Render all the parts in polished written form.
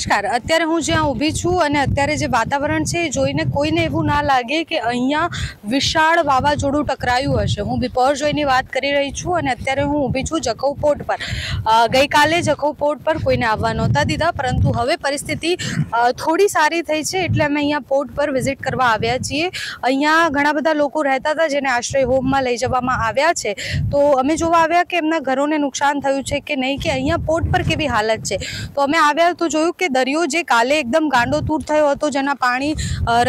नमस्कार। अत्यारे हूँ ज्यां ऊभी छूं अने अत्यारे जे वातावरण छे जोईने कोईने एवुं ना लागे के अहींया विशाळ वावाजोडुं टकरायुं हशे। हूँ बिपरजोयनी वात करी रही छूं अने अत्यारे हूँ ऊभी छूं जखौ पोर्ट पर। गई काले जखौ पोर्ट पर कोईने आववा नहोता दीधा, परंतु हवे परिस्थिति थोड़ी सारी थई छे एटले अमे अहींया पोर्ट पर विजिट करवा आव्या छीए। अहींया घणा बधा लोको रहेता हता जेने आश्रय होममां लई जवामां આવ્યા છે, तो अमे जोवा આવ્યા કે એમના ઘરોને નુકસાન થયું છે કે નહીં, કે અહીંયા પોર્ટ પર કેવી હાલત છે। તો અમે આવ્યા તો જોયું કે દરિયો જે કાલે એકદમ ગાંડો તૂર થયો હતો, જેના પાણી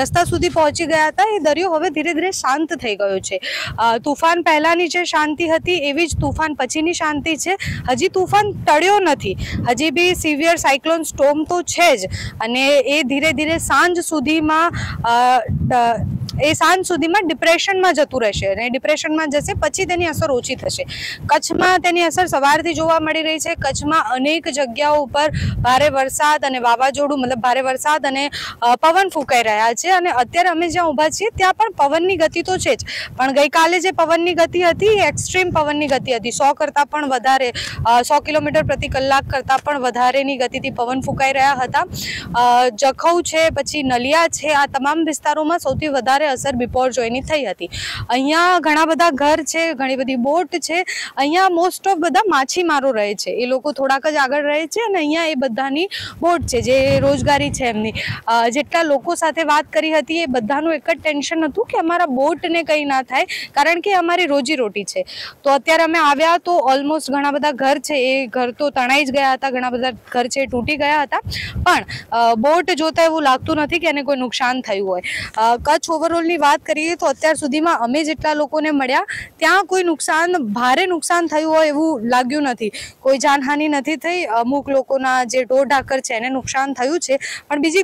રસ્તા સુધી પહોંચી ગયા હતા, એ દરિયો હવે ધીરે ધીરે શાંત થઈ ગયો છે। તોફાન પહેલાની જે શાંતિ હતી એવી જ તોફાન પછીની શાંતિ છે। હજી તોફાન ટળ્યો નથી, હજી બી સિવિયર સાયક્લોન સ્ટોર્મ તો છે જ, અને એ ધીરે ધીરે સાંજ સુધીમાં ડિપ્રેશનમાં જતું રહેશે અને ડિપ્રેશનમાં જશે પછી તેની અસર ઓછી થશે। કચ્છમાં તેની અસર સવારથી જોવા મળી રહી છે। કચ્છમાં અનેક જગ્યાઓ ઉપર ભારે વરસાદ અને વાવાઝોડું, મતલબ ભારે વરસાદ અને પવન ફૂંકાઈ રહ્યા છે, અને અત્યારે અમે જ્યાં ઊભા છીએ ત્યાં પણ પવનની ગતિ તો છે જ, પણ ગઈકાલે જે પવનની ગતિ હતી એ એક્સ્ટ્રીમ પવનની ગતિ હતી। 100 કરતાં પણ વધારે, 100 કિલોમીટર પ્રતિ કલાક કરતાં પણ વધારેની ગતિથી પવન ફૂંકાઈ રહ્યા હતા। જખૌ છે, પછી નલિયા છે, આ તમામ વિસ્તારોમાં સૌથી વધારે असर बिपरजोयनी थई हती। अहींया घणा बधा घर छे, घणी बधी बोट छे, अहींया मोस्ट ऑफ बधा माछीमारो रहे छे, ए लोको थोड़ाक ज आगळ रहे छे अने अहींया ए बधानी बोट छे जे रोजगारी छे एमनी। जेटला लोको साथे वात करी हती ए बधानुं एक ज टेन्शन हतुं के अमारा बोटने कंई ना थाय, कारण के अमारी रोजीरोटी छे। तो अत्यारे अमे आव्या तो ऑलमोस्ट घणा बधा घर छे ए घर तो तणाई ज गया हता, घणा बधा घर छे तूटी गया हता, पण बोट जोता एवुं लागतुं नथी के एने कोई नुकसान थयुं होय। कच्छ ઓવરઓલની વાત કરીએ તો અત્યાર સુધીમાં અમે જેટલા લોકોને મળ્યા ત્યાં કોઈ નુકસાન, ભારે નુકસાન થયું હોય એવું લાગ્યું નથી, કોઈ જાનહાનિ નથી થઈ। અમુક લોકોના જે ઢોરઢાકર છે એને નુકસાન થયું છે, પણ બીજું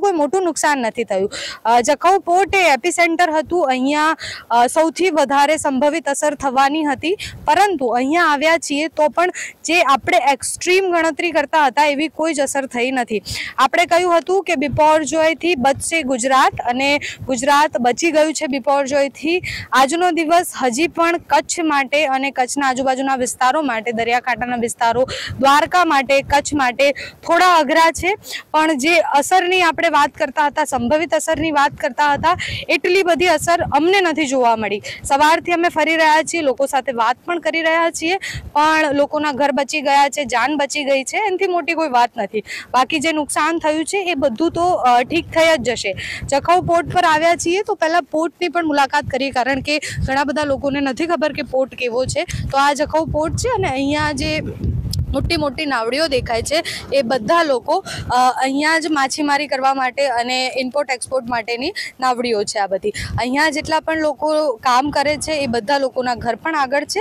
કોઈ મોટું નુકસાન નથી થયું। જખૌ પોર્ટ એ એપિસેન્ટર હતું, અહીંયા સૌથી વધારે સંભવિત અસર થવાની હતી, પરંતુ અહીંયા આવ્યા છીએ તો પણ જે આપણે એક્સ્ટ્રીમ ગણતરી કરતા હતા એવી કોઈ જ અસર થઈ નથી। આપણે કહ્યું હતું કે બિપરજોયથી બચશે ગુજરાત, અને ગુજરાત બચી ગયું છે બિપરજોયથી। આજનો દિવસ હજી પણ કચ્છ માટે અને કચ્છના આજુબાજુના વિસ્તારો માટે, દરિયાકાંઠાના વિસ્તારો, દ્વારકા માટે, કચ્છ માટે થોડા અઘરા છે, પણ જે અસરની આપણે વાત કરતા હતા, સંભવિત અસરની વાત કરતા હતા, એટલી બધી અસર અમને નથી જોવા મળી। સવારથી અમે ફરી રહ્યા છીએ, લોકો સાથે વાત પણ કરી રહ્યા છીએ, પણ લોકોના ઘર બચી ગયા છે, જાન બચી ગઈ છે, એનાથી મોટી કોઈ વાત નથી। બાકી જે નુકસાન થયું છે એ બધું તો ઠીક થઈ જ જશે। જખૌ પોર્ટ पर आव्या छीए तो पहला पोर्ट की पण मुलाकात करीए, कारण के घणा बधा लोकोने नथी खबर के पोर्ट केवो छे। तो आ जखौ पोर्ट छे अने अहींया जे मोटी मोटी नावड़ियों देखाय छे ए बधा लोको अहींया ज माछीमारी करवा माटे अने इम्पोर्ट एक्सपोर्ट माटेनी नावड़ियों छे। आ बधी अहींया जेटला पण लोको काम करे छे ए बधा लोकोना घर पण आगळ छे।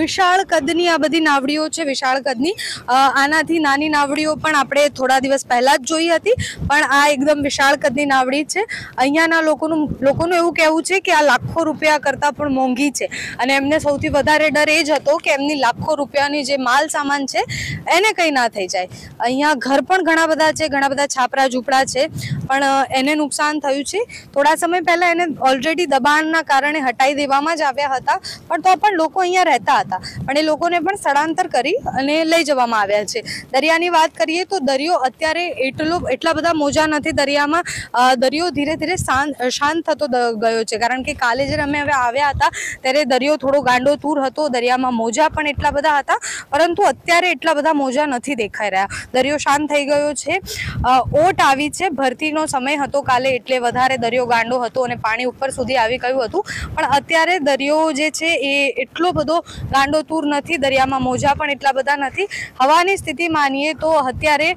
विशाळ कदनी आ बधी नावड़ियों छे, विशाळ कदनी। आनाथी नानी नावड़ियों पण आपणे थोड़ा दिवस पहला ज जोई हती, पण आ एकदम विशाळ कदनी नावड़ी छे। अहींयाना लोकोनुं एवुं कहेवुं छे के आ लाखों रूपिया करतां पण मोंघी छे, अने एમને સૌથી વધારે ડર એ જ હતો કે એમની લાખો રૂપિયાની જે માલ સામાન છે એને કંઈ ના થઈ જાય। અહીંયા ઘર પણ ઘણા બધા છે, ઘણા બધા છાપરા ઝૂંપડા છે, પણ એને નુકસાન થયું છે। થોડા સમય પહેલા એને ઓલરેડી દબાણના કારણે હટાવી દેવામાં જ આવ્યા હતા, પણ તો પણ લોકો અહીંયા રહેતા હતા, પણ એ લોકોને પણ સ્થળાંતર કરી અને લઈ જવામાં આવ્યા છે। દરિયાની વાત કરીએ તો દરિયો અત્યારે એટલા બધા મોજા નથી દરિયામાં, દરિયો ધીરે ધીરે શાંત થતો ગયો છે, કારણ કે કાલે જ્યારે અમે હવે આવ્યા હતા ત્યારે દરિયો થોડો ગાંડો તૂર હતો, દરિયામાં મોજા પણ એટલા બધા હતા, પરંતુ અત્યારે એટલા બધા મોજા નથી દેખાઈ રહ્યા, દરિયો શાંત થઈ ગયો છે। ઓટ આવી છે, ભરતીનો સમય હતો કાલે, એટલે વધારે દરિયો ગાંડો હતો અને પાણી ઉપર સુધી આવી ગયું હતું, પણ અત્યારે દરિયો જે છે એ એટલો બધો ગાંડો તૂર નથી, દરિયામાં મોજા પણ એટલા બધા નથી। હવાની સ્થિતિ માનીએ તો અત્યારે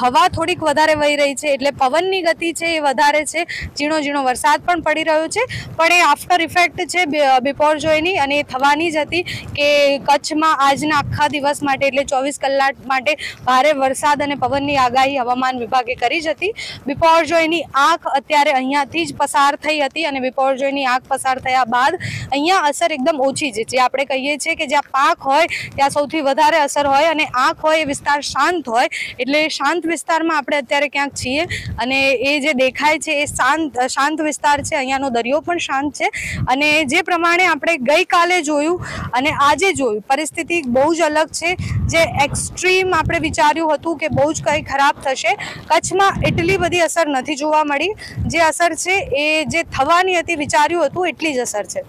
હવા થોડીક વધારે વહી રહી છે, એટલે પવનની ગતિ છે એ વધારે છે, ઝીણો વરસાદ પણ પડી રહ્યો છે, પણ એ આફ્ટર ઇફેક્ટ છે બિપરજોયની, અને એ થવાની જ હતી કે કચ્છમાં આજના આખા દિવસ માટે એટલે 24 કલાક માટે ભારે વરસાદ અને પવનની આગાહી હવામાન વિભાગે કરી જ હતી। બિપરજોયની આંખ અત્યારે અહીંયાથી જ પસાર થઈ હતી, અને બિપરજોયની આંખ પસાર થયા બાદ અહીંયા અસર એકદમ ઓછી છે। જે આપણે કહીએ છીએ કે જ્યાં પાક હોય ત્યાં સૌથી વધારે અસર હોય, અને આંખ હોય એ વિસ્તાર શાંત હોય, એટલે શાંત વિસ્તારમાં આપણે અત્યારે ક્યાંક છીએ, અને એ જે દેખાય છે એ શાંત વિસ્તાર છે, અહીંયાનો દરિયો પણ શાંત છે। અને જે પ્રમાણે આપણે ગઈકાલે જોયું અને આજે જોયું પરિસ્થિતિ બહુ જ અલગ છે। જે એક્સ્ટ્રીમ આપણે વિચાર્યું હતું કે બહુ જ કંઈ ખરાબ થશે, કચ્છમાં એટલી બધી અસર નથી જોવા મળી. જે અસર છે એ જે થવાની હતી વિચાર્યું હતું એટલી જ અસર છે.